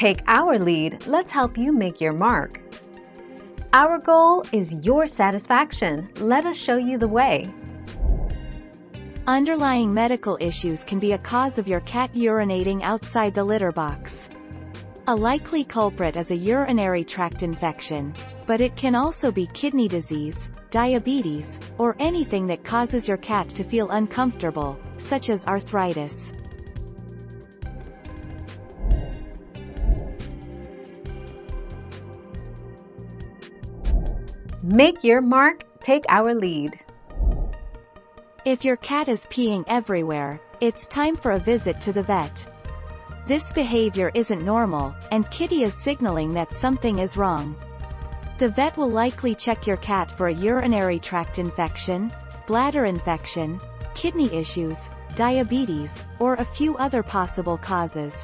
Take our lead, let's help you make your mark. Our goal is your satisfaction. Let us show you the way. Underlying medical issues can be a cause of your cat urinating outside the litter box. A likely culprit is a urinary tract infection, but it can also be kidney disease, diabetes, or anything that causes your cat to feel uncomfortable, such as arthritis. Make your mark, take our lead. If your cat is peeing everywhere, it's time for a visit to the vet. This behavior isn't normal, and Kitty is signaling that something is wrong. The vet will likely check your cat for a urinary tract infection, bladder infection, kidney issues, diabetes, or a few other possible causes.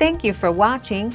Thank you for watching.